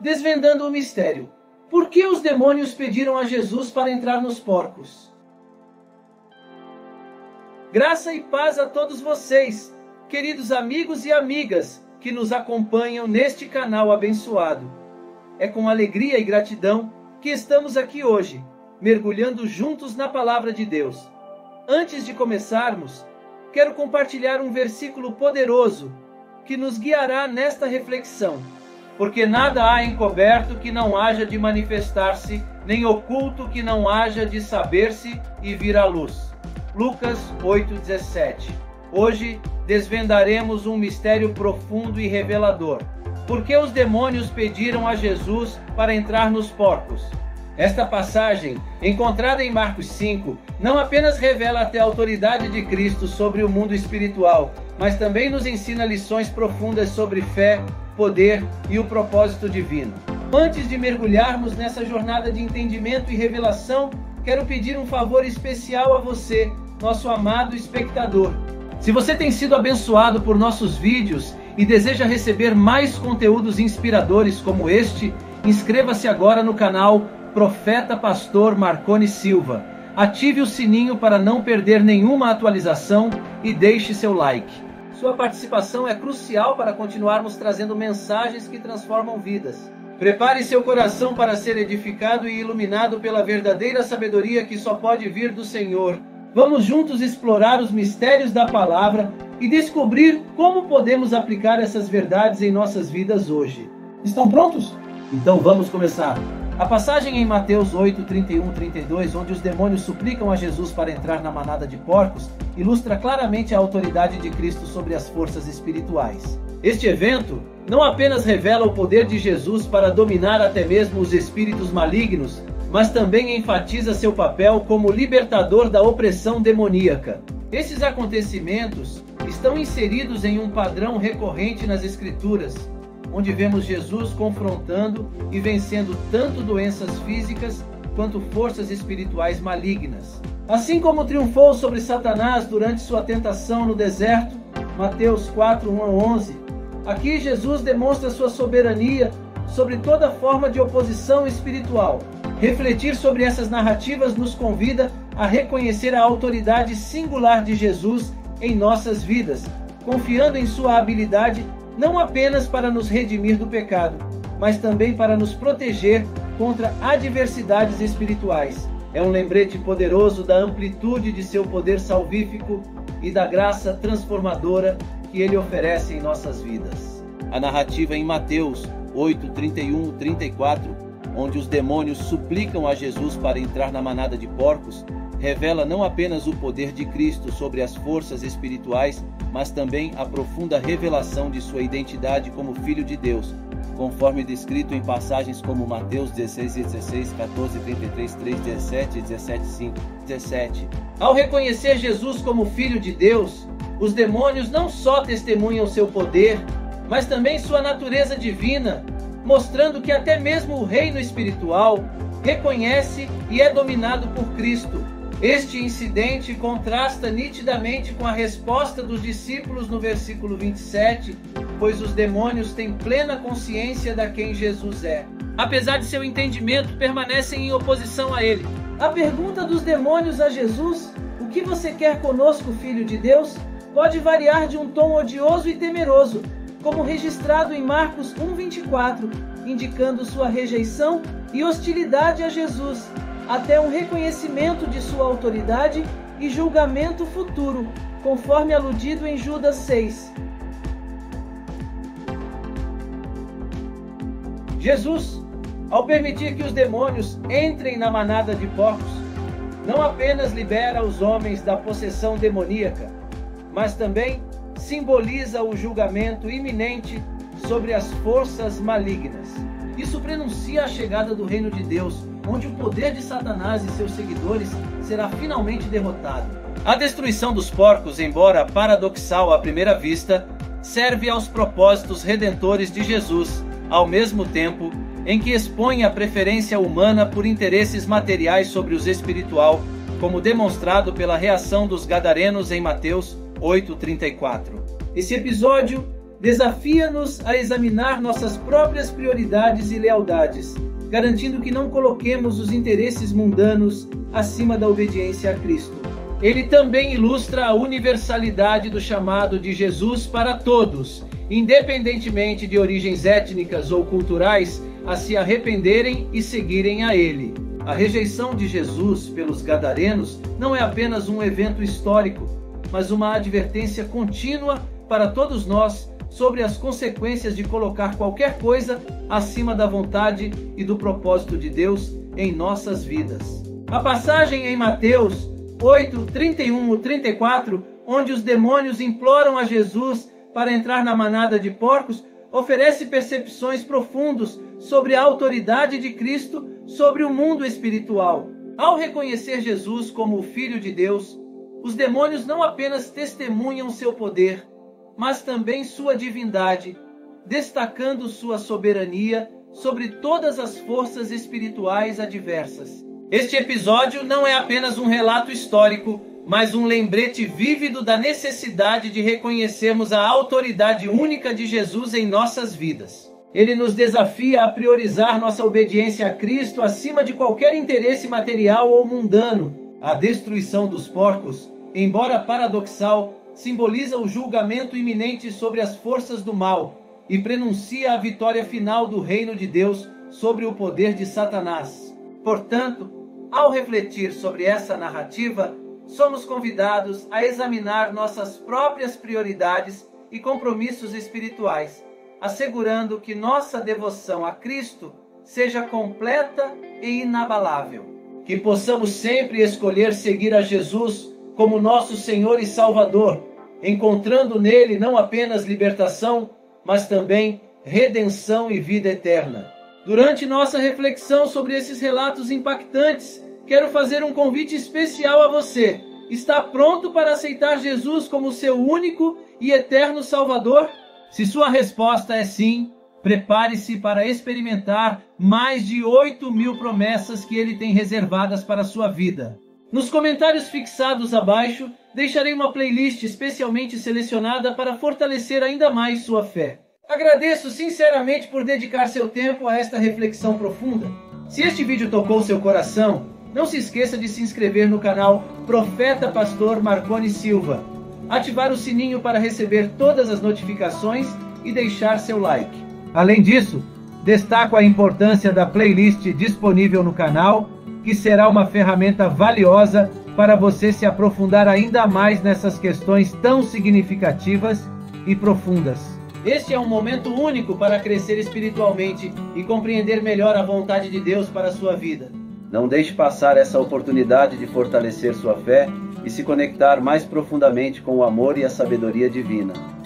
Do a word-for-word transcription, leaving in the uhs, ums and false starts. desvendando o mistério. Por que os demônios pediram a Jesus para entrar nos porcos? Graça e paz a todos vocês, queridos amigos e amigas que nos acompanham neste canal abençoado. É com alegria e gratidão que estamos aqui hoje, mergulhando juntos na Palavra de Deus. Antes de começarmos, quero compartilhar um versículo poderoso que nos guiará nesta reflexão. Porque nada há encoberto que não haja de manifestar-se, nem oculto que não haja de saber-se e vir à luz. Lucas oito, dezessete. Hoje desvendaremos um mistério profundo e revelador. Por que os demônios pediram a Jesus para entrar nos porcos? Esta passagem, encontrada em Marcos cinco, não apenas revela até a autoridade de Cristo sobre o mundo espiritual, mas também nos ensina lições profundas sobre fé, poder e o propósito divino. Antes de mergulharmos nessa jornada de entendimento e revelação, quero pedir um favor especial a você, nosso amado espectador. Se você tem sido abençoado por nossos vídeos e deseja receber mais conteúdos inspiradores como este, inscreva-se agora no canal Profeta Pastor Marcone Silva. Ative o sininho para não perder nenhuma atualização e deixe seu like. Sua participação é crucial para continuarmos trazendo mensagens que transformam vidas. Prepare seu coração para ser edificado e iluminado pela verdadeira sabedoria que só pode vir do Senhor. Vamos juntos explorar os mistérios da palavra e descobrir como podemos aplicar essas verdades em nossas vidas hoje. Estão prontos? Então vamos começar. A passagem em Mateus oito, trinta e um, trinta e dois, onde os demônios suplicam a Jesus para entrar na manada de porcos, ilustra claramente a autoridade de Cristo sobre as forças espirituais. Este evento não apenas revela o poder de Jesus para dominar até mesmo os espíritos malignos, mas também enfatiza seu papel como libertador da opressão demoníaca. Esses acontecimentos estão inseridos em um padrão recorrente nas Escrituras, onde vemos Jesus confrontando e vencendo tanto doenças físicas quanto forças espirituais malignas. Assim como triunfou sobre Satanás durante sua tentação no deserto, Mateus quatro, um a onze, aqui Jesus demonstra sua soberania sobre toda forma de oposição espiritual. Refletir sobre essas narrativas nos convida a reconhecer a autoridade singular de Jesus em nossas vidas, confiando em sua habilidade não apenas para nos redimir do pecado, mas também para nos proteger contra adversidades espirituais. É um lembrete poderoso da amplitude de seu poder salvífico e da graça transformadora que ele oferece em nossas vidas. A narrativa em Mateus oito, trinta e um a trinta e quatro, onde os demônios suplicam a Jesus para entrar na manada de porcos, revela não apenas o poder de Cristo sobre as forças espirituais, mas também a profunda revelação de sua identidade como Filho de Deus, conforme descrito em passagens como Mateus dezesseis, dezesseis, catorze, trinta e três, três, dezessete, dezessete, cinco, dezessete. Ao reconhecer Jesus como Filho de Deus, os demônios não só testemunham seu poder, mas também sua natureza divina, mostrando que até mesmo o reino espiritual reconhece e é dominado por Cristo. Este incidente contrasta nitidamente com a resposta dos discípulos no versículo vinte e sete, pois os demônios têm plena consciência de quem Jesus é. Apesar de seu entendimento, permanecem em oposição a ele. A pergunta dos demônios a Jesus, "O que você quer conosco, Filho de Deus?", pode variar de um tom odioso e temeroso, como registrado em Marcos um, vinte e quatro, indicando sua rejeição e hostilidade a Jesus, até um reconhecimento de sua autoridade e julgamento futuro, conforme aludido em Judas seis. Jesus, ao permitir que os demônios entrem na manada de porcos, não apenas libera os homens da possessão demoníaca, mas também simboliza o julgamento iminente sobre as forças malignas. Isso prenuncia a chegada do reino de Deus, onde o poder de Satanás e seus seguidores será finalmente derrotado. A destruição dos porcos, embora paradoxal à primeira vista, serve aos propósitos redentores de Jesus, ao mesmo tempo em que expõe a preferência humana por interesses materiais sobre os espiritual, como demonstrado pela reação dos gadarenos em Mateus oito, trinta e quatro. Esse episódio desafia-nos a examinar nossas próprias prioridades e lealdades, garantindo que não coloquemos os interesses mundanos acima da obediência a Cristo. Ele também ilustra a universalidade do chamado de Jesus para todos, independentemente de origens étnicas ou culturais, a se arrependerem e seguirem a ele. A rejeição de Jesus pelos gadarenos não é apenas um evento histórico, mas uma advertência contínua para todos nós sobre as consequências de colocar qualquer coisa acima da vontade e do propósito de Deus em nossas vidas. A passagem em Mateus oito, trinta e um a trinta e quatro, onde os demônios imploram a Jesus para entrar na manada de porcos, oferece percepções profundas sobre a autoridade de Cristo sobre o mundo espiritual. Ao reconhecer Jesus como o Filho de Deus, os demônios não apenas testemunham seu poder, mas também sua divindade, destacando sua soberania sobre todas as forças espirituais adversas. Este episódio não é apenas um relato histórico, mas um lembrete vívido da necessidade de reconhecermos a autoridade única de Jesus em nossas vidas. Ele nos desafia a priorizar nossa obediência a Cristo acima de qualquer interesse material ou mundano. A destruição dos porcos, embora paradoxal, simboliza o julgamento iminente sobre as forças do mal e prenuncia a vitória final do reino de Deus sobre o poder de Satanás. Portanto, ao refletir sobre essa narrativa, somos convidados a examinar nossas próprias prioridades e compromissos espirituais, assegurando que nossa devoção a Cristo seja completa e inabalável. Que possamos sempre escolher seguir a Jesus como nosso Senhor e Salvador, encontrando nele não apenas libertação, mas também redenção e vida eterna. Durante nossa reflexão sobre esses relatos impactantes, quero fazer um convite especial a você. Está pronto para aceitar Jesus como seu único e eterno Salvador? Se sua resposta é sim, prepare-se para experimentar mais de oito mil promessas que ele tem reservadas para a sua vida. Nos comentários fixados abaixo, deixarei uma playlist especialmente selecionada para fortalecer ainda mais sua fé. Agradeço sinceramente por dedicar seu tempo a esta reflexão profunda. Se este vídeo tocou seu coração, não se esqueça de se inscrever no canal Profeta Pastor Marcone Silva, ativar o sininho para receber todas as notificações e deixar seu like. Além disso, destaco a importância da playlist disponível no canal, que será uma ferramenta valiosa para você se aprofundar ainda mais nessas questões tão significativas e profundas. Este é um momento único para crescer espiritualmente e compreender melhor a vontade de Deus para a sua vida. Não deixe passar essa oportunidade de fortalecer sua fé e se conectar mais profundamente com o amor e a sabedoria divina.